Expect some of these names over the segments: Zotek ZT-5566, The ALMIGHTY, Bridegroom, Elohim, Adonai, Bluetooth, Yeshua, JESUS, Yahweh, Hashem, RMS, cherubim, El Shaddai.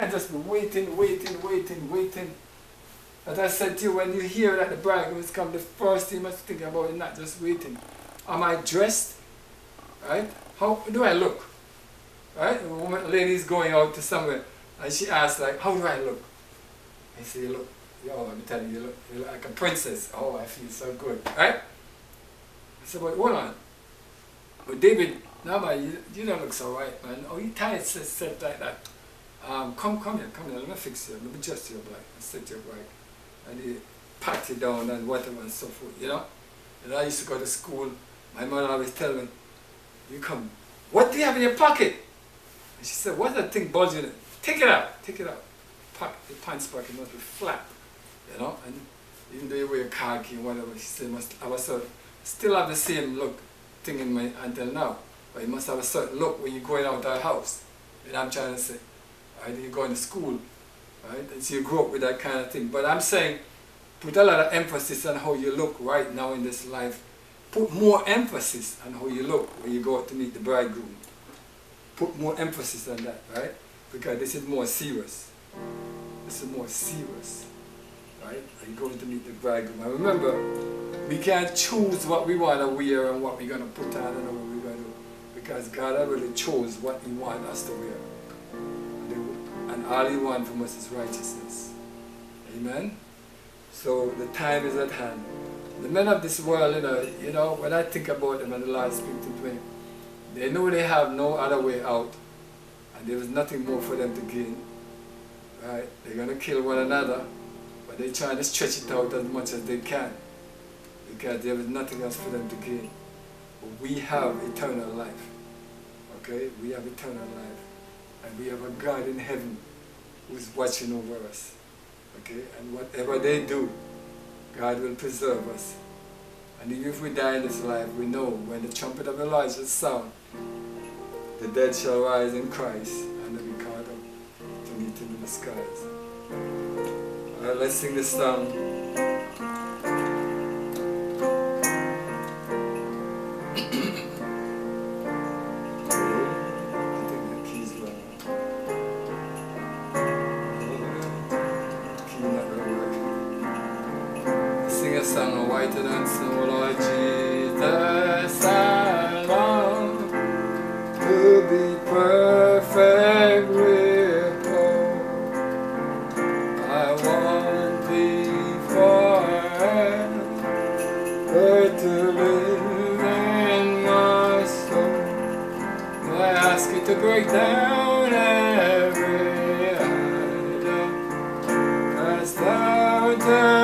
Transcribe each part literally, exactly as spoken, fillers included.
I just been waiting, waiting, waiting, waiting. As I said to you, when you hear that the bridegroom has come, the first thing you must think about is not just waiting. Am I dressed? Right? How do I look? Right? The woman, lady is going out to somewhere and she asks, like, how do I look? I say, you look, oh, I'm telling you, you look, you look like a princess. Oh, I feel so good. Right? I said, but hold on. But David, now, man, you, you don't look so right, man. Oh, you tired, said like that. Um, come, come here, come here, let me fix you, let me adjust your bride, set your bride, and they pat you down and whatever and so forth, you know? And I used to go to school, my mother always tell me, you come, what do you have in your pocket? And she said, what's that thing bulging in? Take it out, take it out. Pack, the pants pocket must be flat, you know? And even though you wear khaki and whatever, she said, must have a certain, still have the same look thing in my, until now, but you must have a certain look when you're going out of the house, and I'm trying to say, right? You're going to school, right? And so you grow up with that kind of thing. But I'm saying, put a lot of emphasis on how you look right now in this life. Put more emphasis on how you look when you go out to meet the bridegroom. Put more emphasis on that, right? Because this is more serious. This is more serious, right? You're going to meet the bridegroom. And remember, we can't choose what we want to wear and what we're going to put on and what we're going to do. Because God already chose what He wants us to wear. And all He wants from us is righteousness. Amen? So the time is at hand. The men of this world, you know, you know when I think about them and the Lord speaks to them, they know they have no other way out. And there is nothing more for them to gain. Right? They're going to kill one another, but they're trying to stretch it out as much as they can. Because there is nothing else for them to gain. But we have eternal life. Okay? We have eternal life. And we have a God in heaven who's watching over us. Okay? And whatever they do, God will preserve us. And even if we die in this life, we know when the trumpet of the Lord shall sound, the dead shall rise in Christ, and they'll be caught up to meet Him in the skies. Alright, let's sing this song. Sing a song whiter than snow, Lord Jesus, I long to be perfect with all. I want Thee forever to live in my soul. I ask You to break down every idol, cast out every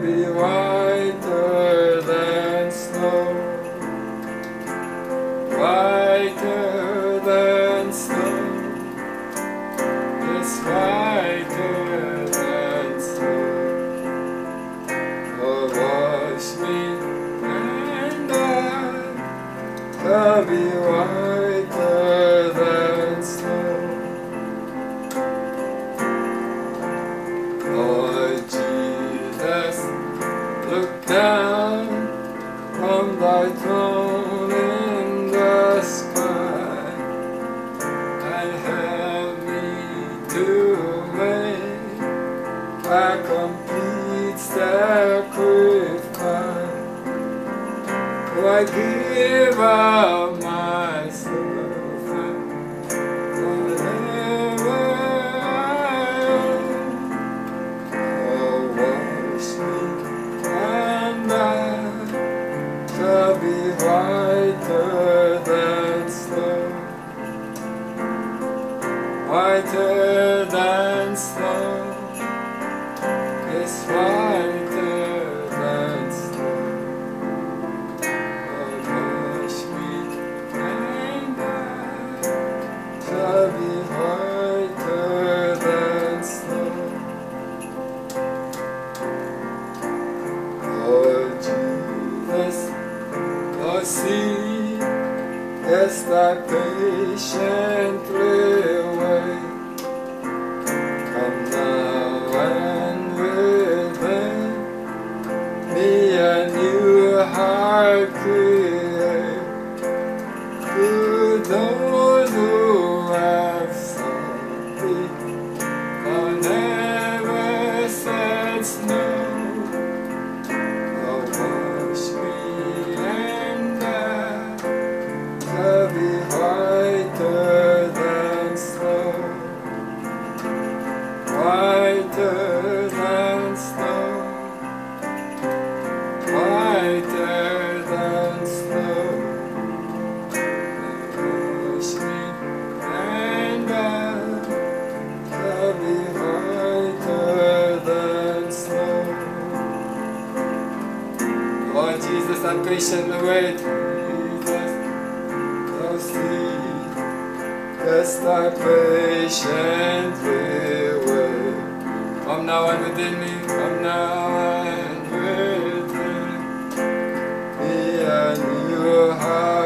be whiter than snow, whiter than snow, yes, whiter than snow. Oh, wash me and I shall be whiter than snow. Lord Jesus, look down from Thy throne in the sky and help me to make a complete sacrifice. Oh, I give up myself and whatever I am. Oh, wash me. Shall be whiter than snow, whiter than snow, yes, whiter than snow. Oh, wash me and I shall be whiter than snow. Lord Jesus, Lord, see, yes, Thy patiently wait. Come now and within me a new heart. I'm patient away to Jesus, yes, I patiently wait. Come now and within me, come now and within me, and your heart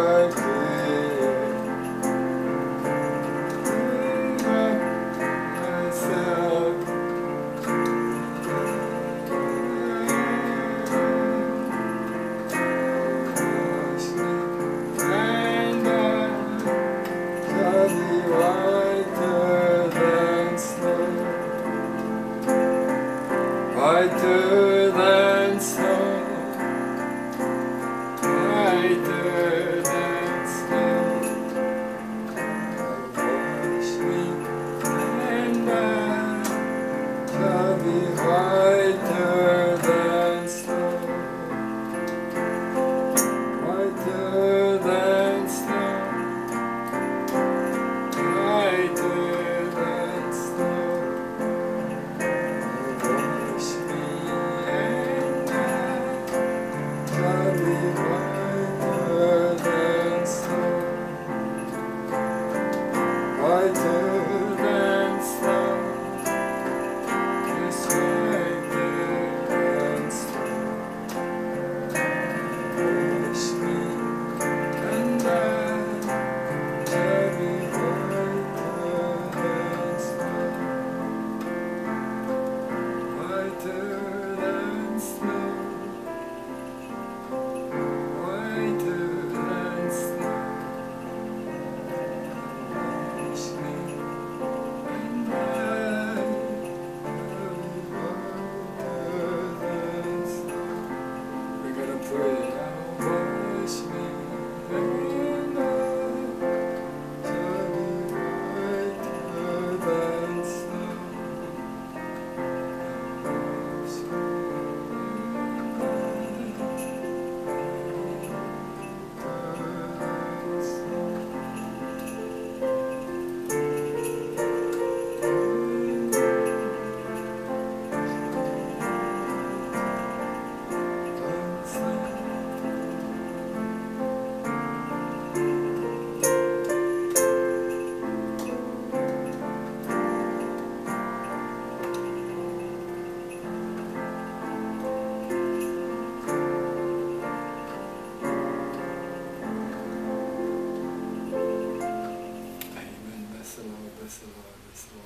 brighter than snow, brighter than snow. Wash me and I shall be whiter than snow, whiter than snow, brighter.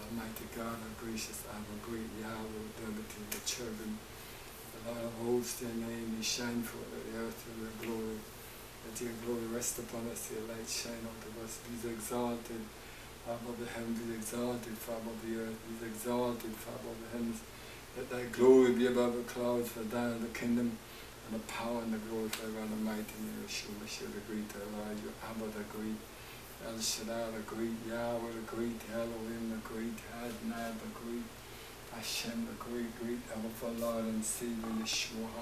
Almighty God, our gracious, our great Yahweh, Dougherty, the cherubim, the Lord of hosts, your name, you shine forth the earth with your glory. Let your glory rest upon us, your light shine out of us. Be thou exalted, far above the heavens, be thou exalted, far above the earth, be thou exalted, far above the heavens. Let thy glory be above the clouds, for thine is the kingdom, and the power and the glory forever and the mighty name of Yeshua, Yeshua the great, our Lord, your Abba the great. El Shaddai, the great Yahweh, the great Elohim, the great Adonai, the great Hashem, the great, great Alpha, Lord and Savior, Yeshua.